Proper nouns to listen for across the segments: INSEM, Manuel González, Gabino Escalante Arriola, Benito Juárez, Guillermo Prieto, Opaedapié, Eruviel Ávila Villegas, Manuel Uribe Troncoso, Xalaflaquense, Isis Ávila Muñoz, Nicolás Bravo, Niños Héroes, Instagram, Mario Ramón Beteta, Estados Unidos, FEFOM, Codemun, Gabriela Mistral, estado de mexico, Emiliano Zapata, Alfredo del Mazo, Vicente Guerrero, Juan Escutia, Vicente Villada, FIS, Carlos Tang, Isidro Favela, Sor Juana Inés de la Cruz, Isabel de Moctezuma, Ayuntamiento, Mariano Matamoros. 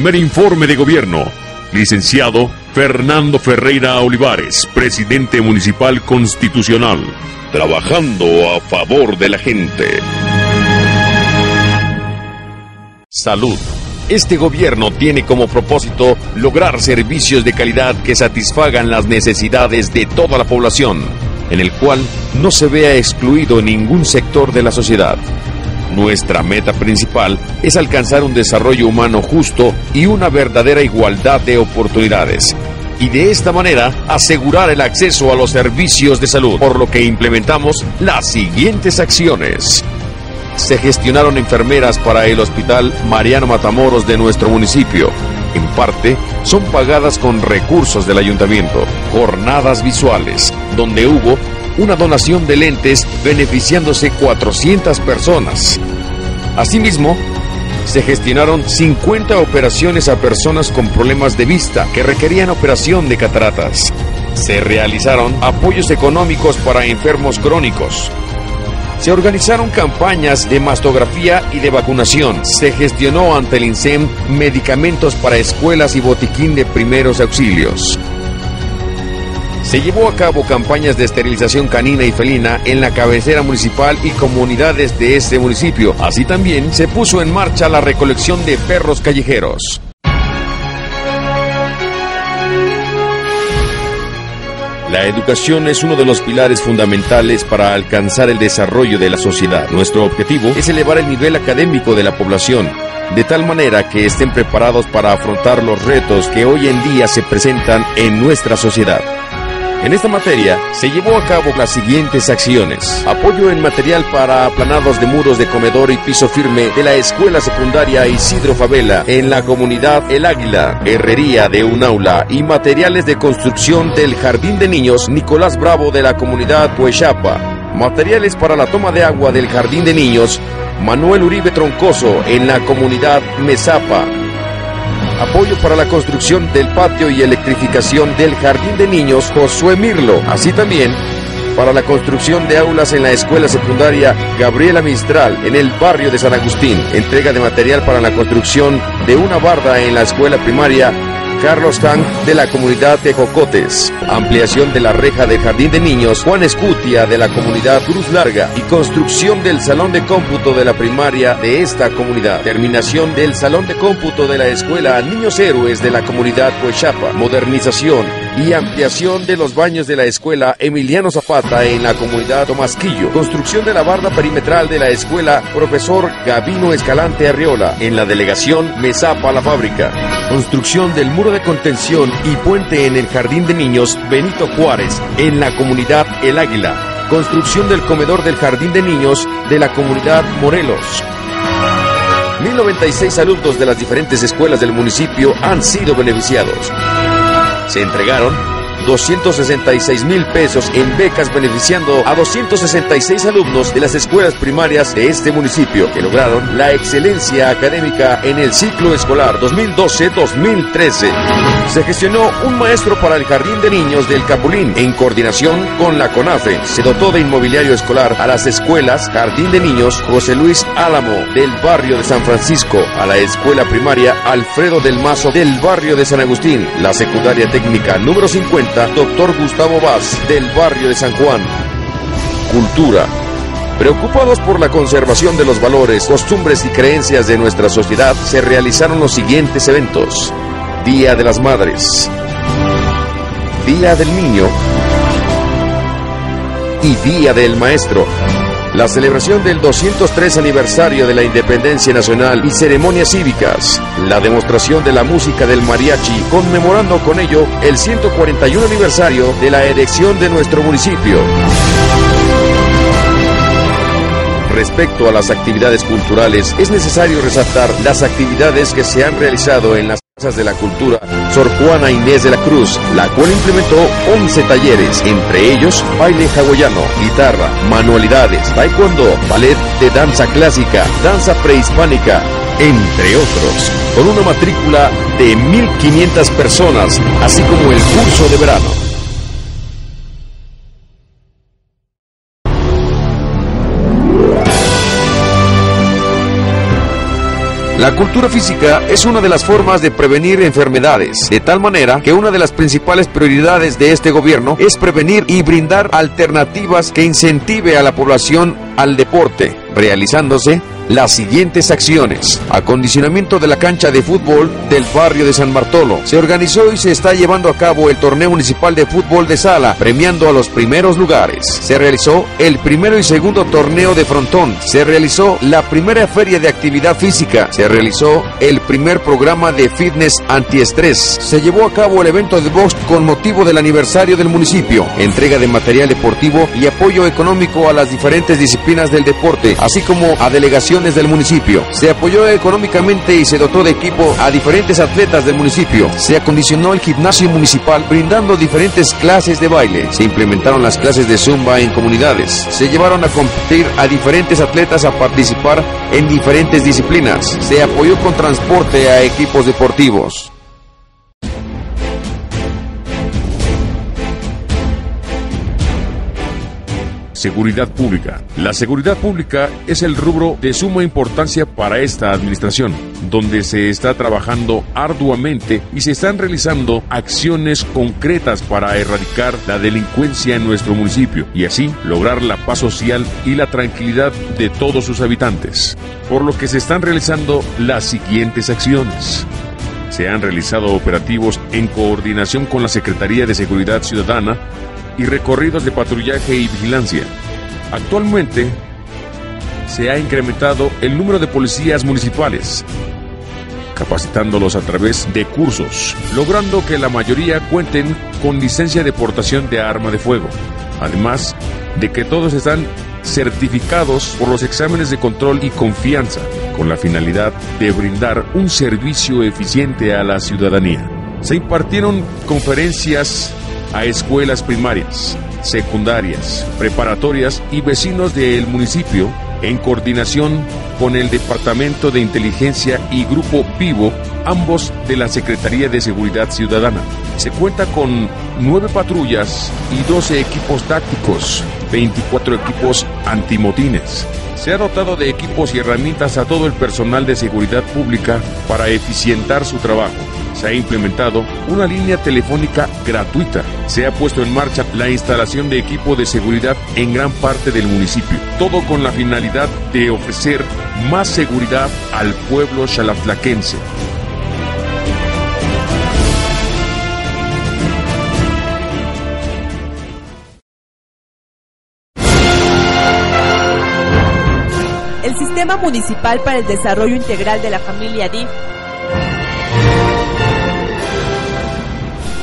Primer informe de gobierno. Licenciado Fernando Ferreyra Olivares, presidente municipal constitucional. Trabajando a favor de la gente. Salud. Este gobierno tiene como propósito lograr servicios de calidad que satisfagan las necesidades de toda la población, en el cual no se vea excluido ningún sector de la sociedad. Nuestra meta principal es alcanzar un desarrollo humano justo y una verdadera igualdad de oportunidades, y de esta manera asegurar el acceso a los servicios de salud, por lo que implementamos las siguientes acciones. Se gestionaron enfermeras para el hospital Mariano Matamoros de nuestro municipio. En parte, son pagadas con recursos del ayuntamiento. Jornadas visuales, donde hubo una donación de lentes beneficiándose 400 personas. Asimismo, se gestionaron 50 operaciones a personas con problemas de vista que requerían operación de cataratas. Se realizaron apoyos económicos para enfermos crónicos. Se organizaron campañas de mastografía y de vacunación. Se gestionó ante el INSEM medicamentos para escuelas y botiquín de primeros auxilios. Se llevó a cabo campañas de esterilización canina y felina en la cabecera municipal y comunidades de este municipio. Así también se puso en marcha la recolección de perros callejeros. La educación es uno de los pilares fundamentales para alcanzar el desarrollo de la sociedad. Nuestro objetivo es elevar el nivel académico de la población, de tal manera que estén preparados para afrontar los retos que hoy en día se presentan en nuestra sociedad. En esta materia se llevó a cabo las siguientes acciones. Apoyo en material para aplanados de muros de comedor y piso firme de la Escuela Secundaria Isidro Favela en la comunidad El Águila, herrería de un aula y materiales de construcción del Jardín de Niños Nicolás Bravo de la comunidad Puechapa. Materiales para la toma de agua del Jardín de Niños Manuel Uribe Troncoso en la comunidad Mesapa. Apoyo para la construcción del patio y electrificación del Jardín de Niños Josué Mirlo. Así también para la construcción de aulas en la Escuela Secundaria Gabriela Mistral en el barrio de San Agustín. Entrega de material para la construcción de una barda en la Escuela Primaria Carlos Tang de la comunidad Tejocotes. Ampliación de la reja del Jardín de Niños Juan Escutia de la comunidad Cruz Larga y construcción del Salón de Cómputo de la primaria de esta comunidad. Terminación del Salón de Cómputo de la Escuela Niños Héroes de la comunidad Puechapa. Modernización y ampliación de los baños de la Escuela Emiliano Zapata en la comunidad Tomasquillo. Construcción de la barda perimetral de la Escuela Profesor Gabino Escalante Arriola en la delegación Mesapa La Fábrica. Construcción del muro de contención y puente en el Jardín de Niños Benito Juárez en la comunidad El Águila. Construcción del comedor del Jardín de Niños de la comunidad Morelos. 1096 alumnos de las diferentes escuelas del municipio han sido beneficiados. Se entregaron 266,000 pesos en becas beneficiando a 266 alumnos de las escuelas primarias de este municipio que lograron la excelencia académica en el ciclo escolar 2012-2013. Se gestionó un maestro para el Jardín de Niños del Capulín en coordinación con la CONAFE. Se dotó de inmobiliario escolar a las escuelas Jardín de Niños José Luis Álamo del barrio de San Francisco, a la escuela primaria Alfredo del Mazo del barrio de San Agustín, la secundaria técnica número 50 Doctor Gustavo Vaz del barrio de San Juan. Cultura. Preocupados por la conservación de los valores, costumbres y creencias de nuestra sociedad, se realizaron los siguientes eventos: Día de las Madres, Día del Niño y Día del Maestro. La celebración del 203 aniversario de la Independencia Nacional y ceremonias cívicas. La demostración de la música del mariachi, conmemorando con ello el 141 aniversario de la elección de nuestro municipio. Respecto a las actividades culturales, es necesario resaltar las actividades que se han realizado en las casas de la cultura Sor Juana Inés de la Cruz, la cual implementó 11 talleres, entre ellos baile hawaiano, guitarra, manualidades, taekwondo, ballet de danza clásica, danza prehispánica, entre otros, con una matrícula de 1,500 personas, así como el curso de verano. La cultura física es una de las formas de prevenir enfermedades, de tal manera que una de las principales prioridades de este gobierno es prevenir y brindar alternativas que incentive a la población al deporte, realizándose las siguientes acciones. Acondicionamiento de la cancha de fútbol del barrio de San Bartolo. Se organizó y se está llevando a cabo el torneo municipal de fútbol de sala, premiando a los primeros lugares. Se realizó el primero y segundo torneo de frontón. Se realizó la primera feria de actividad física. Se realizó el primer programa de fitness antiestrés. Se llevó a cabo el evento de box con motivo del aniversario del municipio. Entrega de material deportivo y apoyo económico a las diferentes disciplinas del deporte, así como a delegación del municipio. Se apoyó económicamente y se dotó de equipo a diferentes atletas del municipio. Se acondicionó el gimnasio municipal brindando diferentes clases de baile. Se implementaron las clases de zumba en comunidades. Se llevaron a competir a diferentes atletas a participar en diferentes disciplinas. Se apoyó con transporte a equipos deportivos. Seguridad pública. La seguridad pública es el rubro de suma importancia para esta administración, donde se está trabajando arduamente y se están realizando acciones concretas para erradicar la delincuencia en nuestro municipio y así lograr la paz social y la tranquilidad de todos sus habitantes, por lo que se están realizando las siguientes acciones. Se han realizado operativos en coordinación con la Secretaría de Seguridad Ciudadana y recorridos de patrullaje y vigilancia. Actualmente se ha incrementado el número de policías municipales, capacitándolos a través de cursos, logrando que la mayoría cuenten con licencia de portación de arma de fuego, además de que todos están certificados por los exámenes de control y confianza, con la finalidad de brindar un servicio eficiente a la ciudadanía. Se impartieron conferencias a escuelas primarias, secundarias, preparatorias y vecinos del municipio en coordinación con el Departamento de Inteligencia y Grupo Vivo, ambos de la Secretaría de Seguridad Ciudadana. Se cuenta con 9 patrullas y 12 equipos tácticos, 24 equipos antimotines. Se ha dotado de equipos y herramientas a todo el personal de seguridad pública para eficientar su trabajo. Se ha implementado una línea telefónica gratuita. Se ha puesto en marcha la instalación de equipo de seguridad en gran parte del municipio. Todo con la finalidad de ofrecer más seguridad al pueblo xalaflaquense. El Sistema Municipal para el Desarrollo Integral de la Familia DIF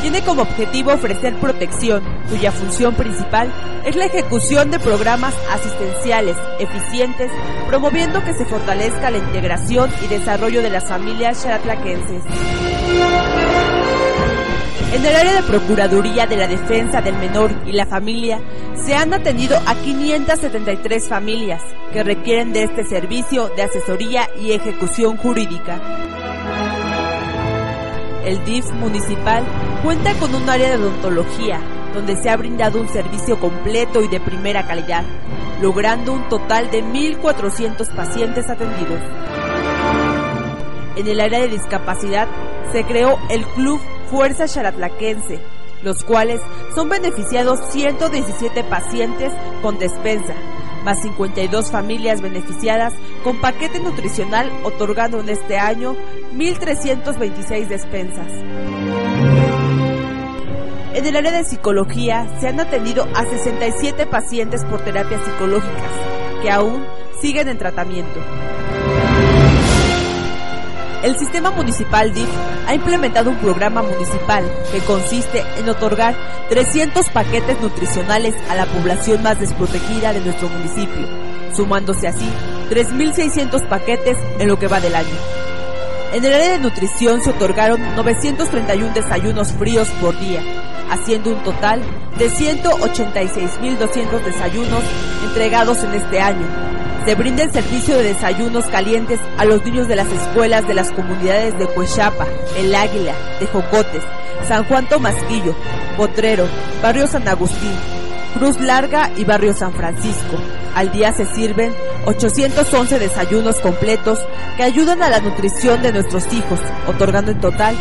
tiene como objetivo ofrecer protección, cuya función principal es la ejecución de programas asistenciales eficientes, promoviendo que se fortalezca la integración y desarrollo de las familias xalaflaquenses. En el área de Procuraduría de la Defensa del Menor y la Familia, se han atendido a 573 familias que requieren de este servicio de asesoría y ejecución jurídica. El DIF municipal cuenta con un área de odontología, donde se ha brindado un servicio completo y de primera calidad, logrando un total de 1.400 pacientes atendidos. En el área de discapacidad se creó el Club Fuerza Xalaflaquense, los cuales son beneficiados 117 pacientes con despensa, más 52 familias beneficiadas con paquete nutricional, otorgando en este año 1.326 despensas. En el área de psicología se han atendido a 67 pacientes por terapias psicológicas, que aún siguen en tratamiento. El Sistema Municipal DIF ha implementado un programa municipal que consiste en otorgar 300 paquetes nutricionales a la población más desprotegida de nuestro municipio, sumándose así 3.600 paquetes en lo que va del año. En el área de nutrición se otorgaron 931 desayunos fríos por día, haciendo un total de 186.200 desayunos entregados en este año. Se brinda el servicio de desayunos calientes a los niños de las escuelas de las comunidades de Cuexapa, El Águila, Tejocotes, San Juan Tomasquillo, Potrero, Barrio San Agustín, Cruz Larga y Barrio San Francisco. Al día se sirven 811 desayunos completos que ayudan a la nutrición de nuestros hijos, otorgando en total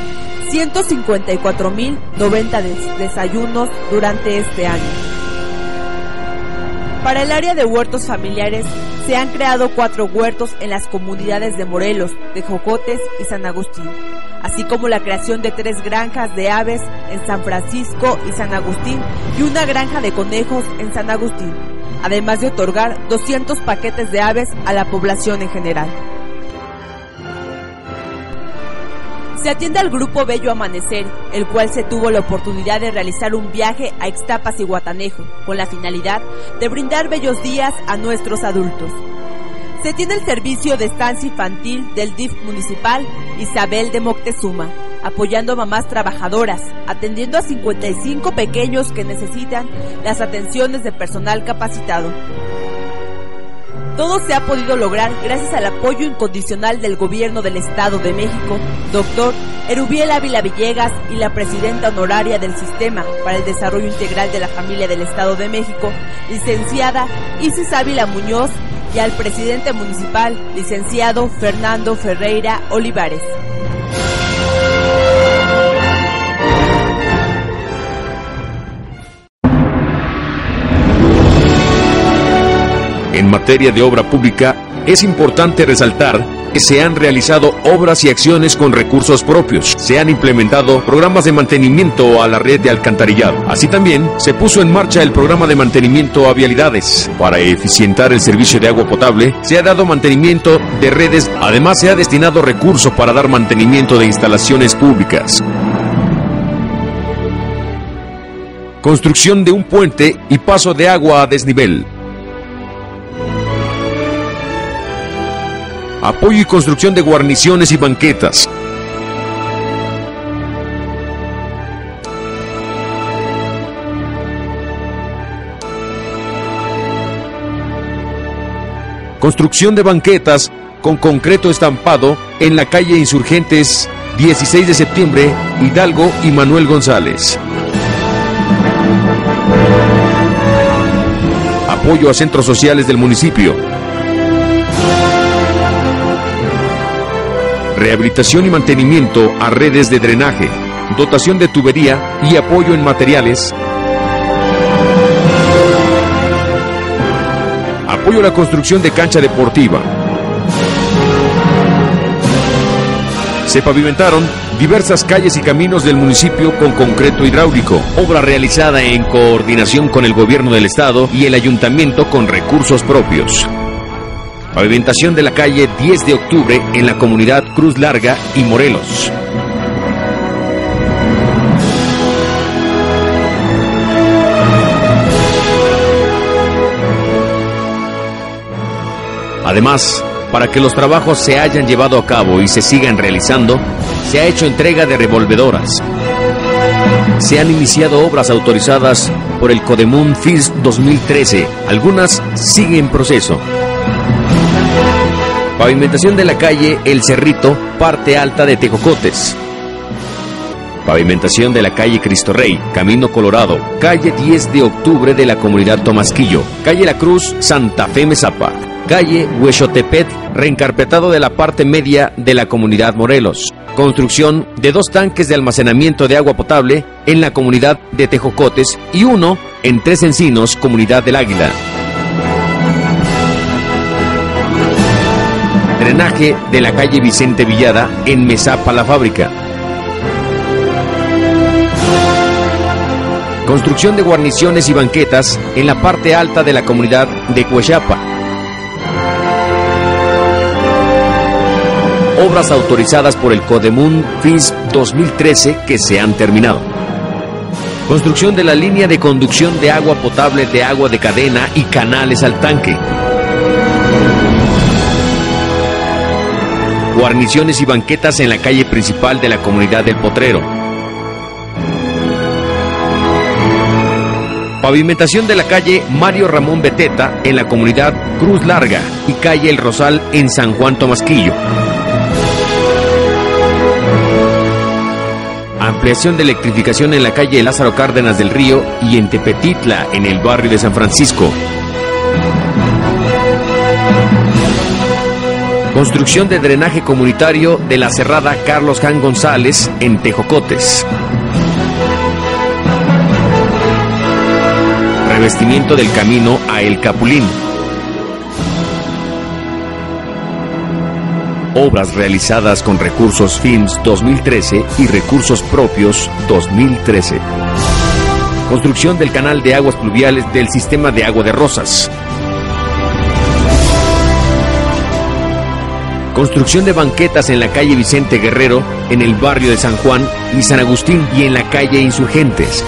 154.090 desayunos durante este año. Para el área de huertos familiares se han creado 4 huertos en las comunidades de Morelos, de Jocotes y San Agustín, así como la creación de 3 granjas de aves en San Francisco y San Agustín y una granja de conejos en San Agustín, además de otorgar 200 paquetes de aves a la población en general. Se atiende al grupo Bello Amanecer, el cual se tuvo la oportunidad de realizar un viaje a Ixtapas y Guatanejo, con la finalidad de brindar bellos días a nuestros adultos. Se tiene el servicio de estancia infantil del DIF municipal Isabel de Moctezuma, apoyando a mamás trabajadoras, atendiendo a 55 pequeños que necesitan las atenciones de personal capacitado. Todo se ha podido lograr gracias al apoyo incondicional del Gobierno del Estado de México, doctor Eruviel Ávila Villegas y la presidenta honoraria del Sistema para el Desarrollo Integral de la Familia del Estado de México, licenciada Isis Ávila Muñoz, y al presidente municipal, licenciado Fernando Ferreyra Olivares. En materia de obra pública, es importante resaltar que se han realizado obras y acciones con recursos propios. Se han implementado programas de mantenimiento a la red de alcantarillado. Así también, se puso en marcha el programa de mantenimiento a vialidades. Para eficientar el servicio de agua potable, se ha dado mantenimiento de redes. Además, se ha destinado recursos para dar mantenimiento de instalaciones públicas. Construcción de un puente y paso de agua a desnivel. Apoyo y construcción de guarniciones y banquetas. Construcción de banquetas con concreto estampado en la calle Insurgentes 16 de septiembre, Hidalgo y Manuel González. Apoyo a centros sociales del municipio. Rehabilitación y mantenimiento a redes de drenaje, dotación de tubería y apoyo en materiales. Apoyo a la construcción de cancha deportiva. Se pavimentaron diversas calles y caminos del municipio con concreto hidráulico, obra realizada en coordinación con el Gobierno del Estado y el Ayuntamiento con recursos propios. Pavimentación de la calle 10 de octubre en la comunidad Cruz Larga y Morelos. Además, para que los trabajos se hayan llevado a cabo y se sigan realizando, se ha hecho entrega de revolvedoras. Se han iniciado obras autorizadas por el Codemun FIS 2013. Algunas siguen en proceso. Pavimentación de la calle El Cerrito, parte alta de Tejocotes. Pavimentación de la calle Cristo Rey, Camino Colorado, calle 10 de octubre de la comunidad Tomasquillo, calle La Cruz, Santa Fe Mezapa, calle Huexotepet, reencarpetado de la parte media de la comunidad Morelos. Construcción de 2 tanques de almacenamiento de agua potable en la comunidad de Tejocotes y 1 en Tres Encinos, comunidad del Águila. Drenaje de la calle Vicente Villada en Mezapa La Fábrica. Construcción de guarniciones y banquetas en la parte alta de la comunidad de Cuexapa. Obras autorizadas por el Codemun FIS 2013 que se han terminado. Construcción de la línea de conducción de agua potable de agua de cadena y canales al tanque. Guarniciones y banquetas en la calle principal de la comunidad del Potrero. Pavimentación de la calle Mario Ramón Beteta en la comunidad Cruz Larga y calle El Rosal en San Juan Tomasquillo. Ampliación de electrificación en la calle Lázaro Cárdenas del Río y en Tepetitla, en el barrio de San Francisco. Construcción de drenaje comunitario de la Cerrada Carlos Tang González en Tejocotes. Revestimiento del camino a El Capulín. Obras realizadas con recursos FIMS 2013 y recursos propios 2013. Construcción del canal de aguas pluviales del sistema de agua de Rosas. Construcción de banquetas en la calle Vicente Guerrero, en el barrio de San Juan y San Agustín y en la calle Insurgentes.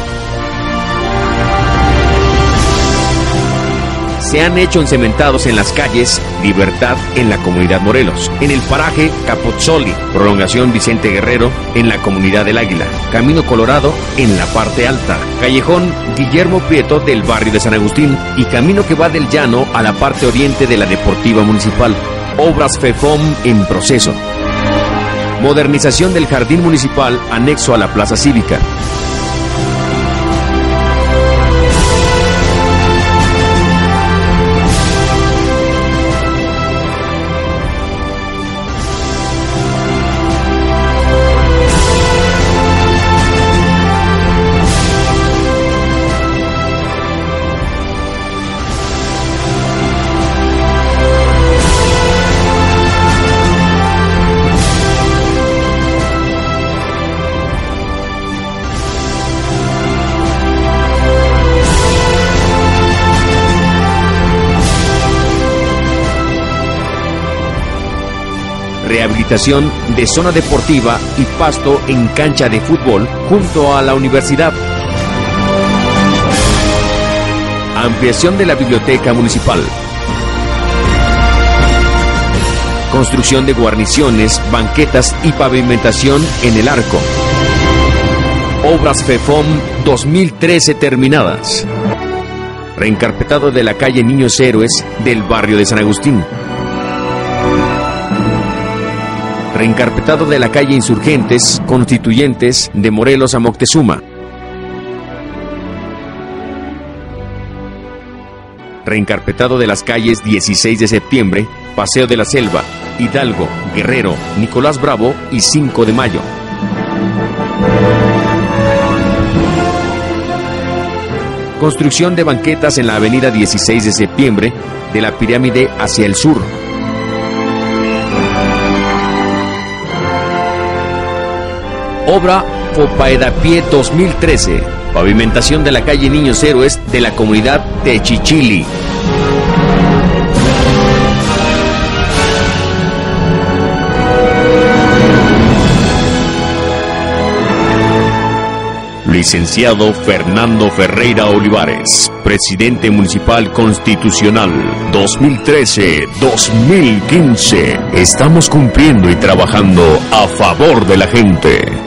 Se han hecho encementados en las calles Libertad en la Comunidad Morelos, en el paraje Capozzoli, prolongación Vicente Guerrero en la Comunidad del Águila, Camino Colorado en la parte alta, Callejón Guillermo Prieto del barrio de San Agustín y camino que va del llano a la parte oriente de la Deportiva Municipal. Obras FEFOM en proceso. Modernización del Jardín Municipal anexo a la Plaza Cívica. Rehabilitación de zona deportiva y pasto en cancha de fútbol junto a la universidad. Ampliación de la biblioteca municipal. Construcción de guarniciones, banquetas y pavimentación en el arco. Obras FEFOM 2013 terminadas. Reencarpetado de la calle Niños Héroes del barrio de San Agustín. Reencarpetado de la calle Insurgentes, Constituyentes, de Morelos a Moctezuma. Reencarpetado de las calles 16 de septiembre, Paseo de la Selva, Hidalgo, Guerrero, Nicolás Bravo y 5 de mayo. Construcción de banquetas en la avenida 16 de septiembre, de la pirámide hacia el sur. Obra Opaedapié 2013, pavimentación de la calle Niños Héroes de la comunidad de Chichili. Licenciado Fernando Ferreyra Olivares, Presidente Municipal Constitucional, 2013-2015. Estamos cumpliendo y trabajando a favor de la gente.